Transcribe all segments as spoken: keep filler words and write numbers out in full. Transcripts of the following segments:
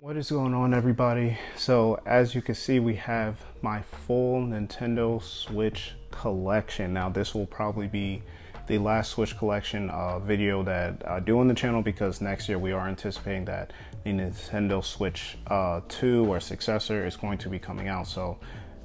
What is going on, everybody? So as you can see, we have my full Nintendo Switch collection. Now this will probably be the last Switch collection uh, video that I do on the channel, because next year we are anticipating that the Nintendo Switch uh, two or successor is going to be coming out. So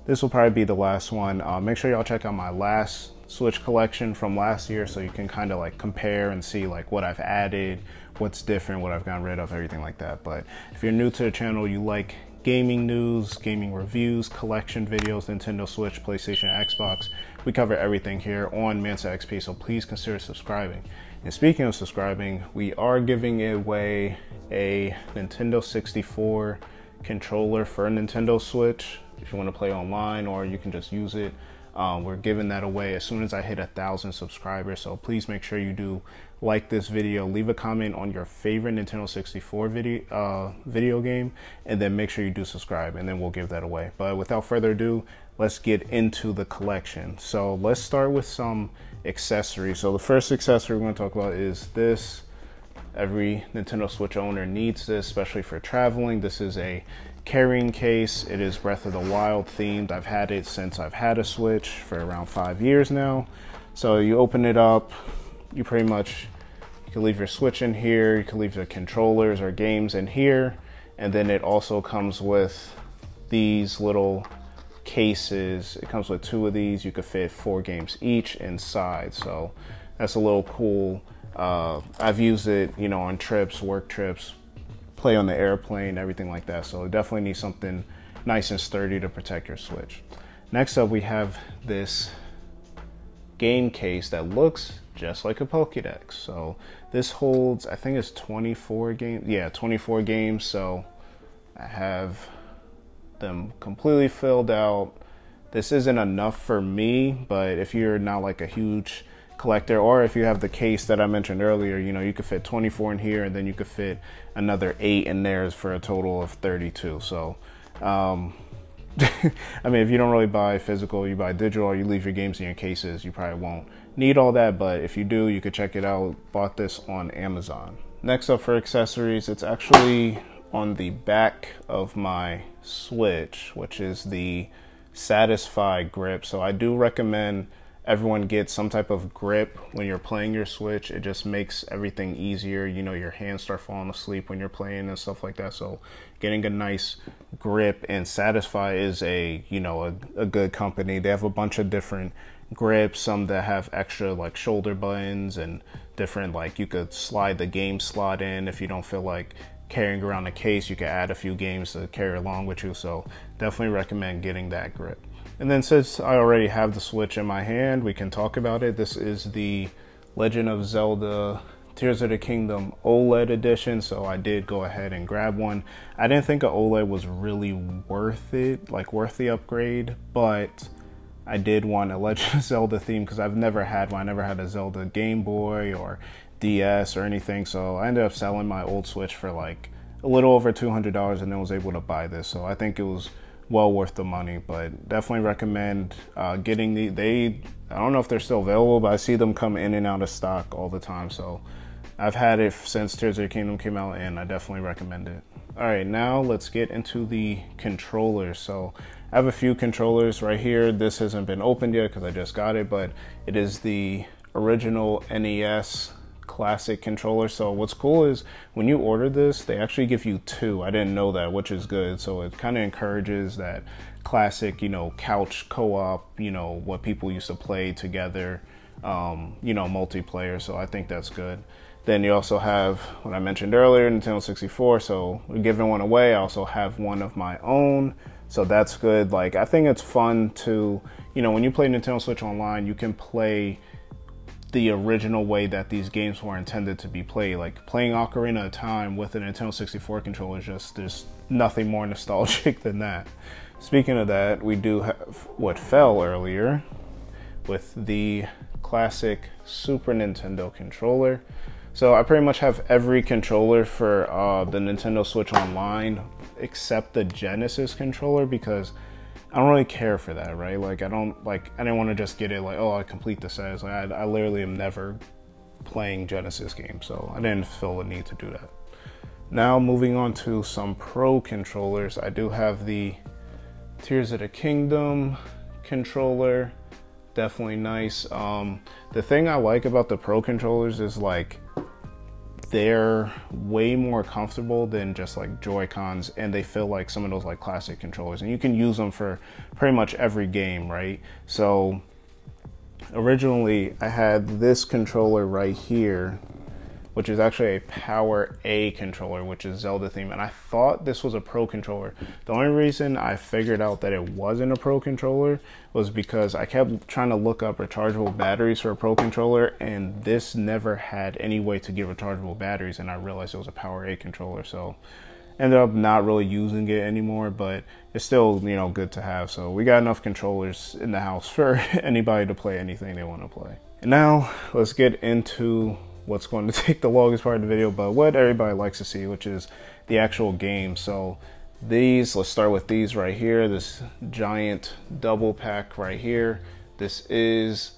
this will probably be the last one. Uh, make sure y'all check out my last Switch collection from last year so you can kind of like compare and see like what I've added, what's different, what I've gotten rid of, everything like that. But if you're new to the channel, you like gaming news, gaming reviews, collection videos, Nintendo Switch, PlayStation, Xbox, we cover everything here on Mxnsa X P, so please consider subscribing. And speaking of subscribing, we are giving away a Nintendo sixty-four controller for a Nintendo Switch. If you want to play online, or you can just use it, um, we're giving that away as soon as I hit a thousand subscribers. So please make sure you do like this video, leave a comment on your favorite Nintendo sixty-four video uh, video game, and then make sure you do subscribe, and then we'll give that away. But without further ado, let's get into the collection. So let's start with some accessories. So the first accessory we're going to talk about is this. Every Nintendo Switch owner needs this, especially for traveling. This is a carrying case. It is Breath of the Wild themed. I've had it since I've had a Switch for around five years now. So you open it up, you pretty much, you can leave your Switch in here, you can leave the controllers or games in here, and then it also comes with these little cases. It comes with two of these. You could fit four games each inside, so that's a little cool. Uh, I've used it, you know, on trips, work trips, play on the airplane, everything like that. So it definitely needs something nice and sturdy to protect your Switch. Next up, we have this game case that looks just like a Pokédex. So this holds, I think it's twenty-four games. Yeah, twenty-four games. So I have them completely filled out. This isn't enough for me, but if you're not like a huge collector, or if you have the case that I mentioned earlier, you know, you could fit twenty-four in here, and then you could fit another eight in there for a total of thirty-two. So um I mean, if you don't really buy physical, you buy digital, or you leave your games in your cases, you probably won't need all that, but if you do, you could check it out. Bought this on Amazon. Next up for accessories, it's actually on the back of my Switch, which is the Satisfye grip. So I do recommend everyone gets some type of grip when you're playing your Switch. It just makes everything easier. You know, your hands start falling asleep when you're playing and stuff like that. So getting a nice grip, and Satisfye is a, you know, a, a good company. They have a bunch of different grips, some that have extra like shoulder buttons and different, like you could slide the game slot in. If you don't feel like carrying around a case, you could add a few games to carry along with you. So definitely recommend getting that grip. And then since I already have the Switch in my hand, we can talk about it. This is the Legend of Zelda Tears of the Kingdom OLED edition. So I did go ahead and grab one. I didn't think an OLED was really worth it, like worth the upgrade, but I did want a Legend of Zelda theme because I've never had one. I never had a Zelda Game Boy or D S or anything. So I ended up selling my old Switch for like a little over two hundred dollars, and then was able to buy this. So I think it was well worth the money, but definitely recommend uh, getting the, they, I don't know if they're still available, but I see them come in and out of stock all the time. So I've had it since Tears of the Kingdom came out, and I definitely recommend it. All right, now let's get into the controllers. So I have a few controllers right here. This hasn't been opened yet because I just got it, but it is the original N E S classic controller. So what's cool is when you order this, they actually give you two. I didn't know that, which is good. So it kind of encourages that classic, you know, couch co-op, you know, what people used to play together, um, you know, multiplayer. So I think that's good. Then you also have what I mentioned earlier, Nintendo sixty-four. So we're giving one away. I also have one of my own, so that's good. Like, I think it's fun to, you know, when you play Nintendo Switch online, you can play the original way that these games were intended to be played. Like playing Ocarina of Time with a Nintendo sixty-four controller is just, there's nothing more nostalgic than that. Speaking of that, we do have what fell earlier with the classic Super Nintendo controller. So I pretty much have every controller for uh, the Nintendo Switch Online except the Genesis controller, because I don't really care for that, right? Like I don't like, I didn't want to just get it like, oh, I complete the set. Like, I, I literally am never playing Genesis games, so I didn't feel the need to do that. Now moving on to some pro controllers. I do have the Tears of the Kingdom controller, definitely nice. Um, the thing I like about the pro controllers is like they're way more comfortable than just like Joy-Cons, and they feel like some of those like classic controllers, and you can use them for pretty much every game, right? So originally I had this controller right here, which is actually a Power A controller, which is Zelda themed, and I thought this was a pro controller. The only reason I figured out that it wasn't a pro controller was because I kept trying to look up rechargeable batteries for a pro controller, and this never had any way to get rechargeable batteries, and I realized it was a Power A controller, so ended up not really using it anymore, but it's still, you know, good to have. So we got enough controllers in the house for anybody to play anything they want to play. And now let's get into what's going to take the longest part of the video, but what everybody likes to see, which is the actual game. So these, let's start with these right here, this giant double pack right here. This is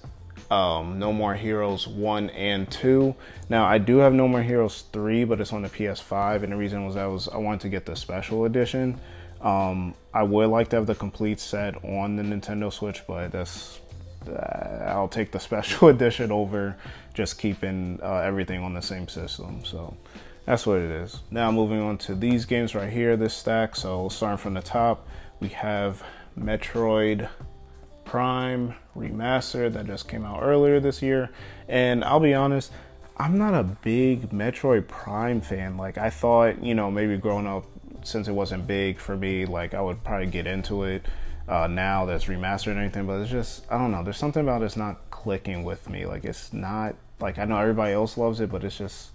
um, No More Heroes one and two. Now I do have No More Heroes three, but it's on the P S five, and the reason was I, was, I wanted to get the special edition. Um, I would like to have the complete set on the Nintendo Switch, but that's, I'll take the special edition over just keeping uh, everything on the same system. So that's what it is. Now moving on to these games right here, this stack. So starting from the top, we have Metroid Prime Remastered that just came out earlier this year. And I'll be honest, I'm not a big Metroid Prime fan. Like I thought, you know, maybe growing up, since it wasn't big for me, like I would probably get into it. Uh, now that's remastered and anything, but it's just, I don't know, there's something about it's not clicking with me. Like it's not, like I know everybody else loves it, but it's just,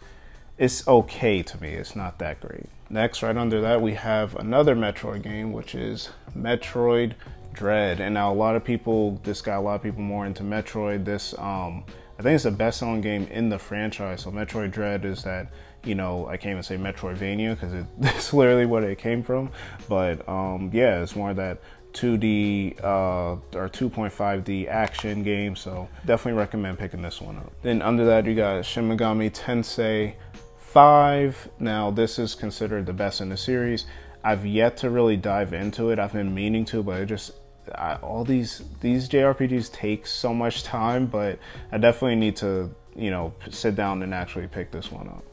it's okay to me. It's not that great. Next, right under that, we have another Metroid game, which is Metroid Dread. And now a lot of people, this got a lot of people more into Metroid. This, um, I think it's the best selling game in the franchise. So Metroid Dread is that, you know, I can't even say Metroidvania because it, it's literally where it came from. But um, yeah, it's more that two D uh, or two point five D action game, so definitely recommend picking this one up. Then under that you got Shin Megami Tensei five. Now this is considered the best in the series. I've yet to really dive into it. I've been meaning to, but it just, I, all these these J R P Gs take so much time, but I definitely need to, you know, sit down and actually pick this one up.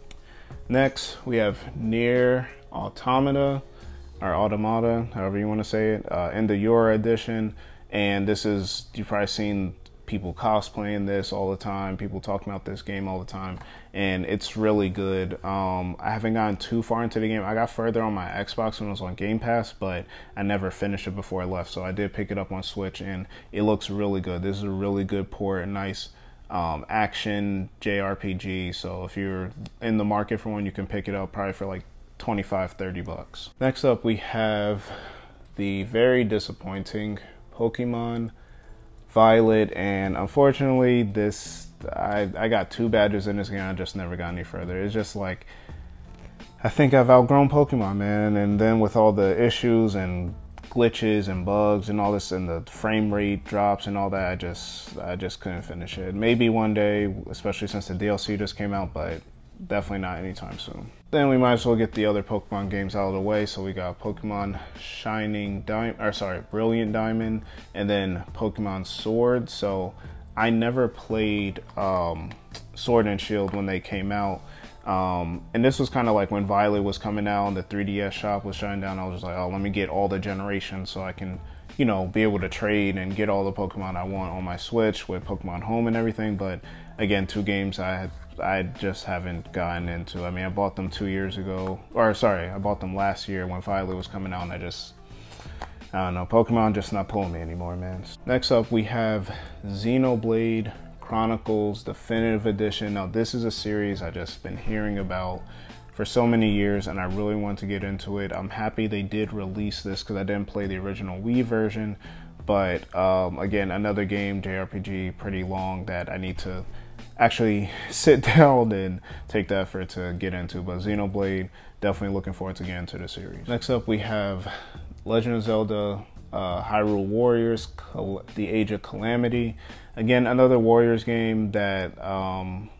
Next we have Nier Automata, or Automata, however you want to say it, uh, in the Euro edition. And this is, you've probably seen people cosplaying this all the time, people talking about this game all the time, and it's really good. Um, I haven't gotten too far into the game. I got further on my Xbox when it was on Game Pass, but I never finished it before I left. So I did pick it up on Switch, and it looks really good. This is a really good port, nice um, action J R P G. So if you're in the market for one, you can pick it up probably for like twenty-five, thirty bucks. Next up, we have the very disappointing Pokemon Violet, and unfortunately, this I, I got two badges in this game. I just never got any further. It's just like, I think I've outgrown Pokemon, man. And then with all the issues and glitches and bugs and all this, and the frame rate drops and all that, I just I just couldn't finish it. Maybe one day, especially since the D L C just came out, but definitely not anytime soon. Then we might as well get the other Pokemon games out of the way. So we got Pokemon Shining Diamond, or sorry, Brilliant Diamond, and then Pokemon Sword. So I never played um, Sword and Shield when they came out. Um, and this was kind of like when Violet was coming out and the three D S shop was shutting down. I was just like, oh, let me get all the generations so I can, you know, be able to trade and get all the Pokemon I want on my Switch with Pokemon Home and everything. But again, two games I had I just haven't gotten into. I mean, I bought them two years ago, or sorry, I bought them last year when Violet was coming out, and I just, I don't know, Pokemon just not pulling me anymore, man. Next up, we have Xenoblade Chronicles Definitive Edition. Now, this is a series I've just been hearing about for so many years, and I really want to get into it. I'm happy they did release this because I didn't play the original Wii version, but um, again, another game, J R P G, pretty long, that I need to actually sit down and take the effort to get into. But Xenoblade, definitely looking forward to getting into the series. Next up, we have Legend of Zelda uh, Hyrule Warriors, Cal the Age of Calamity. Again, another Warriors game that um,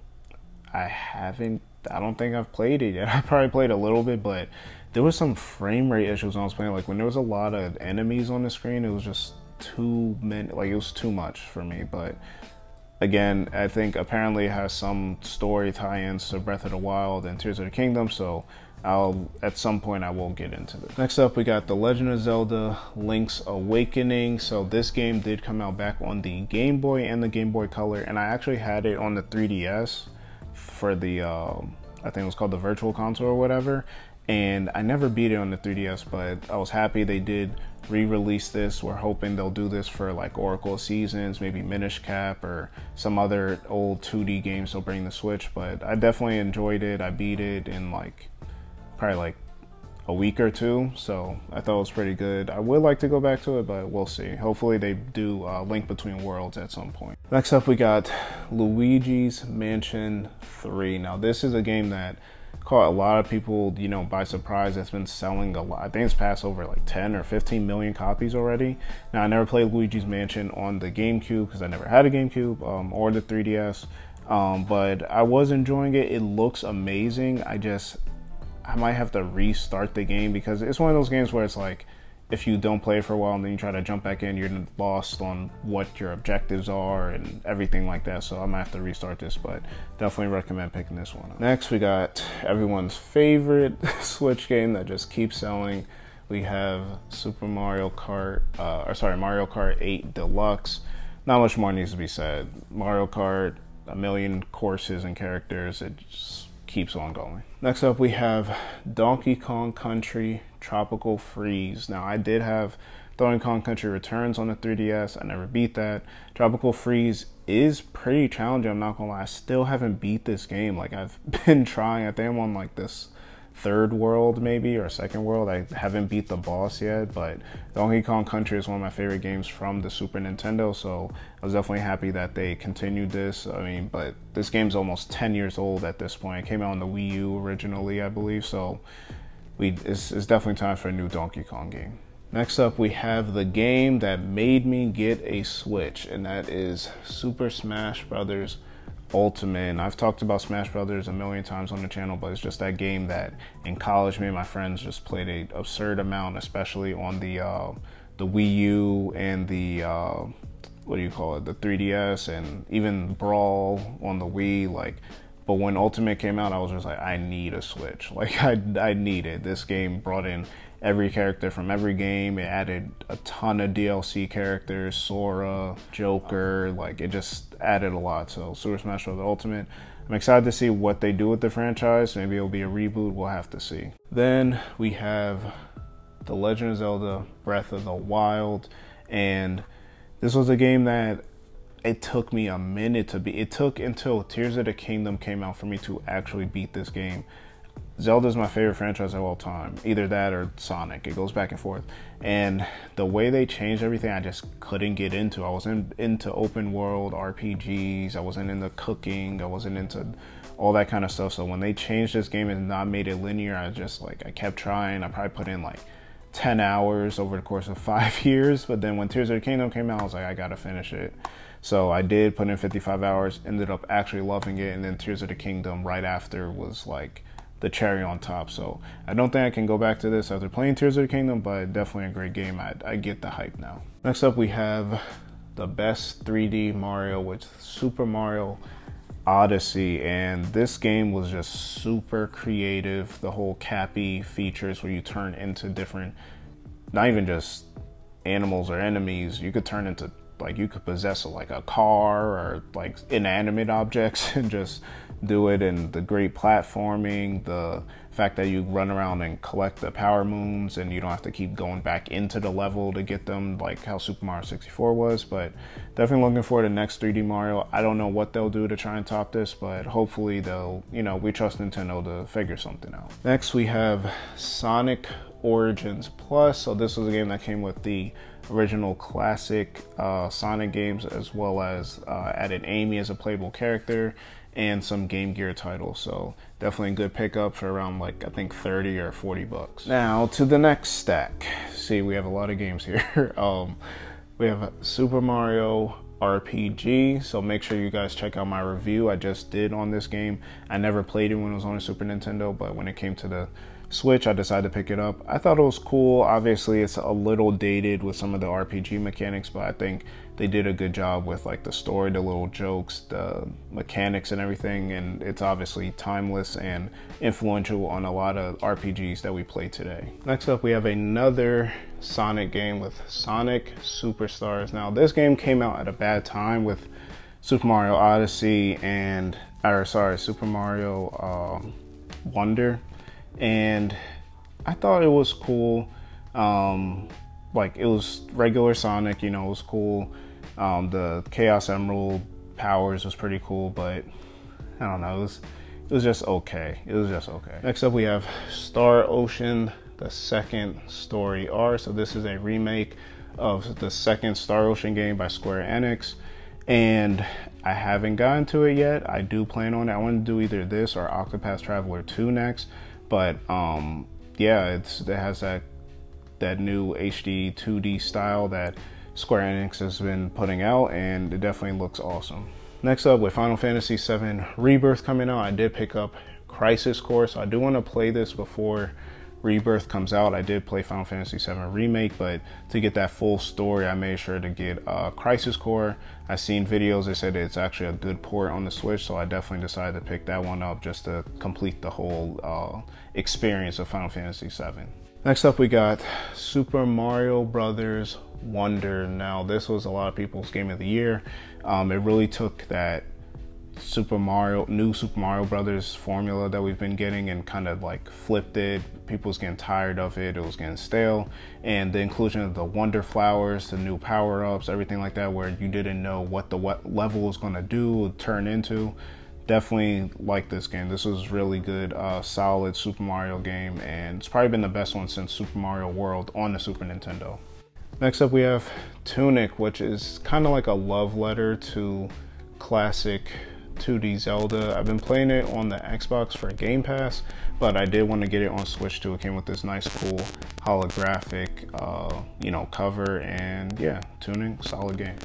I haven't, I don't think I've played it yet. I probably played a little bit, but there was some frame rate issues when I was playing. Like when there was a lot of enemies on the screen, it was just too many, like it was too much for me. But again, I think apparently it has some story tie-ins to Breath of the Wild and Tears of the Kingdom, so I'll, at some point I will get into this. Next up, we got The Legend of Zelda Link's Awakening. So this game did come out back on the Game Boy and the Game Boy Color, and I actually had it on the three D S for the, um, I think it was called the Virtual Console or whatever, and I never beat it on the three D S, but I was happy they did re-release this. We're hoping they'll do this for like Oracle Seasons, maybe Minish Cap, or some other old two D games they'll bring the Switch. But I definitely enjoyed it. I beat it in like probably like a week or two, so I thought it was pretty good. I would like to go back to it, but we'll see. Hopefully they do uh, Link Between Worlds at some point. Next up, we got Luigi's Mansion three. Now this is a game that caught a lot of people, you know, by surprise. That's been selling a lot. I think it's passed over like ten or fifteen million copies already. Now I never played Luigi's Mansion on the GameCube because I never had a GameCube um, or the three D S, um, but I was enjoying it. It looks amazing. I just, I might have to restart the game because it's one of those games where it's like, if you don't play for a while and then you try to jump back in, you're lost on what your objectives are and everything like that. So I'm gonna have to restart this, but definitely recommend picking this one up. Next, we got everyone's favorite Switch game that just keeps selling. We have Super Mario Kart, uh, or sorry, Mario Kart eight Deluxe. Not much more needs to be said. Mario Kart, a million courses and characters. It just keeps on going. Next up, we have Donkey Kong Country Tropical Freeze. Now I did have Donkey Kong Country Returns on the three D S. I never beat that. Tropical Freeze is pretty challenging, I'm not gonna lie. I still haven't beat this game. Like I've been trying. I think I'm on like this third world maybe, or second world. I haven't beat the boss yet, but Donkey Kong Country is one of my favorite games from the Super Nintendo, so I was definitely happy that they continued this. I mean, but this game's almost ten years old at this point. It came out on the Wii U originally, I believe, so we it's, it's definitely time for a new Donkey Kong game. Next up, we have the game that made me get a Switch, and that is Super Smash Bros. Ultimate. And I've talked about Smash Brothers a million times on the channel, but it's just that game that in college me and my friends just played an absurd amount, especially on the uh, the Wii U and the uh, what do you call it, the three D S, and even Brawl on the Wii. Like, but when Ultimate came out, I was just like, I need a Switch. Like I, I need it. This game brought in every character from every game. It added a ton of D L C characters, Sora, Joker, like it just added a lot. So Super Smash Bros. Ultimate, I'm excited to see what they do with the franchise. Maybe it'll be a reboot, we'll have to see. Then we have The Legend of Zelda Breath of the Wild, and this was a game that it took me a minute to beat. It took until Tears of the Kingdom came out for me to actually beat this game. Zelda is my favorite franchise of all time. Either that or Sonic. It goes back and forth. And the way they changed everything, I just couldn't get into. I wasn't into open world R P Gs. I wasn't into cooking. I wasn't into all that kind of stuff. So when they changed this game and not made it linear, I just like, I kept trying. I probably put in like ten hours over the course of five years. But then when Tears of the Kingdom came out, I was like, I gotta finish it. So I did put in fifty-five hours, ended up actually loving it. And then Tears of the Kingdom right after was like the cherry on top. So I don't think I can go back to this after playing Tears of the Kingdom, but definitely a great game. I, I get the hype now. Next up, we have the best three D Mario with Super Mario Odyssey. And this game was just super creative. The whole Cappy features where you turn into different, not even just animals or enemies, you could turn into, like you could possess like a car or like inanimate objects and just do it. And the great platforming, the fact that you run around and collect the power moons and you don't have to keep going back into the level to get them, like how Super Mario sixty-four was. But definitely looking forward to next three D Mario. I don't know what they'll do to try and top this, but hopefully they'll, you know, we trust Nintendo to figure something out. Next, we have Sonic Origins Plus. So this was a game that came with the original classic uh, Sonic games, as well as uh, added Amy as a playable character and some Game Gear titles. So definitely a good pickup for around like, I think thirty or forty bucks. Now to the next stack. See, we have a lot of games here. um, we have Super Mario R P G, so make sure you guys check out my review I just did on this game. I never played it when it was on the Super Nintendo, but when it came to the Switch, I decided to pick it up. I thought it was cool. Obviously, it's a little dated with some of the R P G mechanics, but I think they did a good job with like the story, the little jokes, the mechanics and everything, and it's obviously timeless and influential on a lot of R P Gs that we play today. Next up, we have another Sonic game with Sonic Superstars. Now, this game came out at a bad time with Super Mario Odyssey and, or sorry, Super Mario um, Wonder. And I thought it was cool. Um, like it was regular Sonic, you know, it was cool. Um, the Chaos Emerald powers was pretty cool, but I don't know, it was, it was just okay. It was just okay. Next up we have Star Ocean, the second story R. So this is a remake of the second Star Ocean game by Square Enix. And I haven't gotten to it yet. I do plan on it. I want to do either this or Octopath Traveler two next. But um, yeah, it's, it has that that new H D two D style that Square Enix has been putting out, and it definitely looks awesome. Next up, with Final Fantasy seven Rebirth coming out, I did pick up Crisis Core, so I do want to play this before Rebirth comes out. I did play Final Fantasy seven Remake, but to get that full story, I made sure to get uh, Crisis Core. I seen videos that said it's actually a good port on the Switch, so I definitely decided to pick that one up just to complete the whole uh, experience of Final Fantasy seven. Next up, we got Super Mario Brothers Wonder. Now, this was a lot of people's game of the year. Um, it really took that Super Mario, new Super Mario Brothers formula that we've been getting and kind of like flipped it. People's getting tired of it, it was getting stale, and the inclusion of the Wonder Flowers, the new power-ups, everything like that, where you didn't know what the what level was going to do, turn into. Definitely like this game. This was really good, uh, solid Super Mario game, and it's probably been the best one since Super Mario World on the Super Nintendo. Next up we have Tunic, which is kind of like a love letter to classic two D Zelda. I've been playing it on the Xbox for Game Pass, but I did want to get it on Switch too. It came with this nice cool holographic uh, you know, cover, and yeah, Tunic, solid game.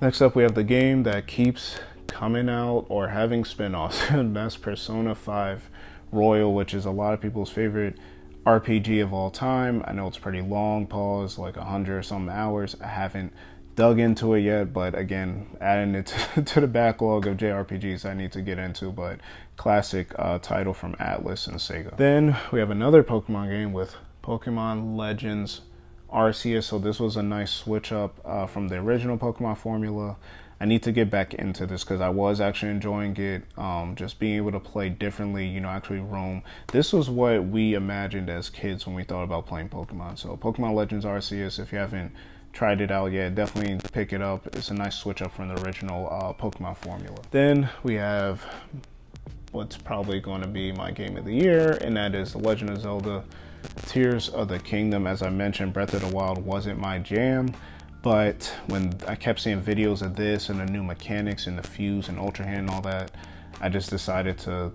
Next up we have the game that keeps coming out or having spin-offs, and that's Persona five Royal, which is a lot of people's favorite R P G of all time. I know it's pretty long, pause, like a hundred or some hours. I haven't dug into it yet, but again, adding it to, to the backlog of J R P Gs I need to get into, but classic uh, title from Atlus and Sega. Then we have another Pokemon game with Pokemon Legends Arceus. So this was a nice switch up uh, from the original Pokemon formula. I need to get back into this because I was actually enjoying it, um, just being able to play differently, you know, actually roam. This was what we imagined as kids when we thought about playing Pokemon. So Pokemon Legends Arceus, if you haven't tried it out yet, definitely pick it up. It's a nice switch up from the original uh, Pokemon formula. Then we have what's probably going to be my game of the year, and that is The Legend of Zelda Tears of the Kingdom. As I mentioned, Breath of the Wild wasn't my jam, but when I kept seeing videos of this and the new mechanics and the fuse and Ultra Hand and all that, I just decided to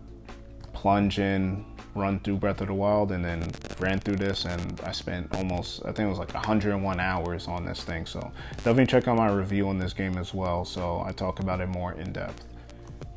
plunge in, run through Breath of the Wild, and then ran through this, and I spent almost, I think it was like a hundred and one hours on this thing. So definitely check out my review on this game as well, so I talk about it more in depth.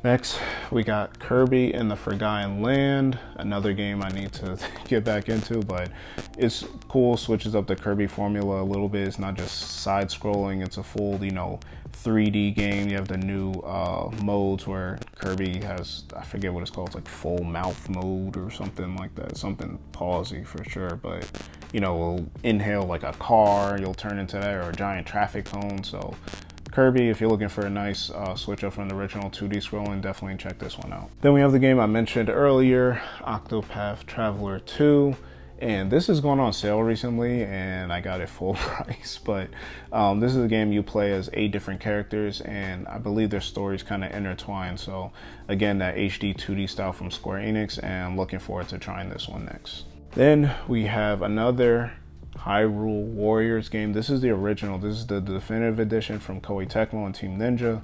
Next, we got Kirby and the Forgotten Land, another game I need to get back into, but it's cool, switches up the Kirby formula a little bit. It's not just side-scrolling, it's a full, you know, three D game. You have the new uh, modes where Kirby has, I forget what it's called, it's like full mouth mode or something like that, something pausey for sure, but you know, will inhale like a car, you'll turn into that, or a giant traffic cone, so Kirby, if you're looking for a nice uh, switch up from the original two D scrolling, definitely check this one out. Then we have the game I mentioned earlier, Octopath Traveler two, and this has gone on sale recently and I got it full price, but um, this is a game you play as eight different characters, and I believe their stories kind of intertwine. So again, that H D two D style from Square Enix, and I'm looking forward to trying this one next. Then we have another Hyrule Warriors game. This is the original. This is the definitive edition from Koei Tecmo and Team Ninja.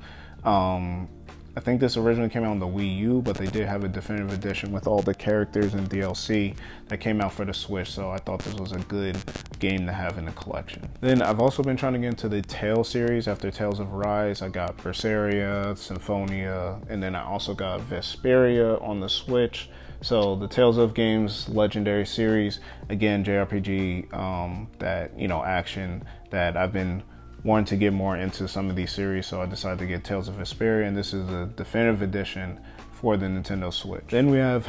Um, I think this originally came out on the Wii U, but they did have a definitive edition with all the characters and D L C that came out for the Switch. So I thought this was a good game to have in the collection. Then I've also been trying to get into the Tales series. After Tales of Rise, I got Berseria, Symphonia, and then I also got Vesperia on the Switch. So the Tales of games, legendary series, again, J R P G, um, that, you know, action that I've been wanting to get more into some of these series. So I decided to get Tales of Vesperia, and this is the definitive edition for the Nintendo Switch. Then we have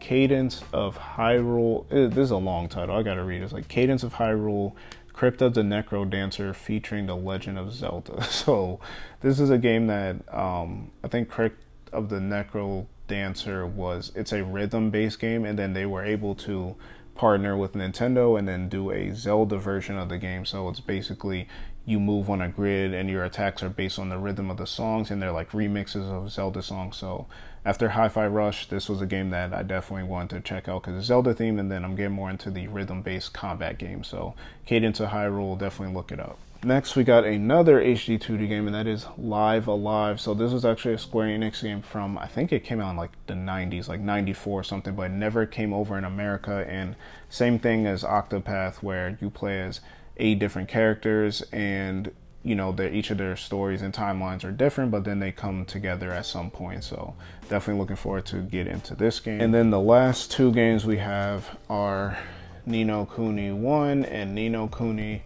Cadence of Hyrule. This is a long title, I gotta read it. It's like Cadence of Hyrule, Crypt of the Necro Dancer featuring the Legend of Zelda. So this is a game that um, I think Crypt of the Necro Dancer was, it's a rhythm based game, and then they were able to partner with Nintendo and then do a Zelda version of the game. So it's basically you move on a grid and your attacks are based on the rhythm of the songs, and they're like remixes of Zelda songs. So after Hi-Fi Rush, this was a game that I definitely wanted to check out because it's Zelda themed, and then I'm getting more into the rhythm based combat game. So Cadence of Hyrule, definitely look it up. Next, we got another H D two D game, and that is Live Alive. So this was actually a Square Enix game from, I think it came out in like the nineties, like ninety-four or something, but it never came over in America. And same thing as Octopath, where you play as eight different characters, and you know, they're, each of their stories and timelines are different, but then they come together at some point. So definitely looking forward to get into this game. And then the last two games we have are Ni no Kuni one and Ni no Kuni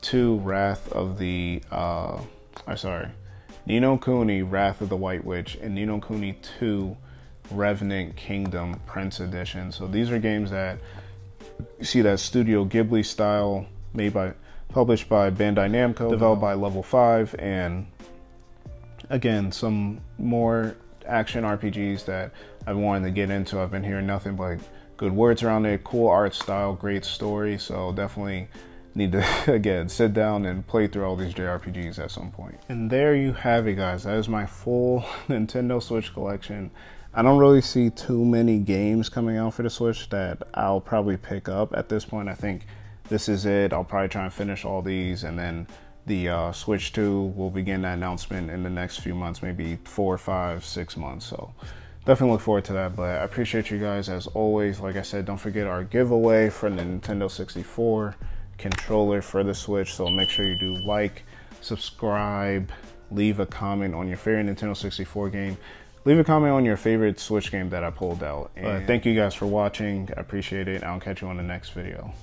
two Wrath of the uh I'm sorry Ni no Kuni Wrath of the White Witch and Ni no Kuni two Revenant Kingdom Prince Edition. So these are games that you see that Studio Ghibli style, made by, published by Bandai Namco, developed by Level five, and again, some more action R P Gs that I've wanted to get into. I've been hearing nothing but good words around it, cool art style, great story. So definitely need to, again, sit down and play through all these J R P Gs at some point. And there you have it, guys. That is my full Nintendo Switch collection. I don't really see too many games coming out for the Switch that I'll probably pick up at this point. I think this is it. I'll probably try and finish all these, and then the uh, Switch two will begin that announcement in the next few months, maybe four, five, six months. So definitely look forward to that. But I appreciate you guys as always. Like I said, don't forget our giveaway for the Nintendo sixty-four controller for the Switch. So make sure you do like, subscribe, leave a comment on your favorite Nintendo sixty-four game. Leave a comment on your favorite Switch game that I pulled out. And but thank you guys for watching. I appreciate it. I'll catch you on the next video.